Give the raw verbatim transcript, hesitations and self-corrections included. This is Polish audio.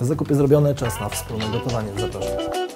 Zakupy zrobione, czas na wspólne gotowanie. Zapraszam.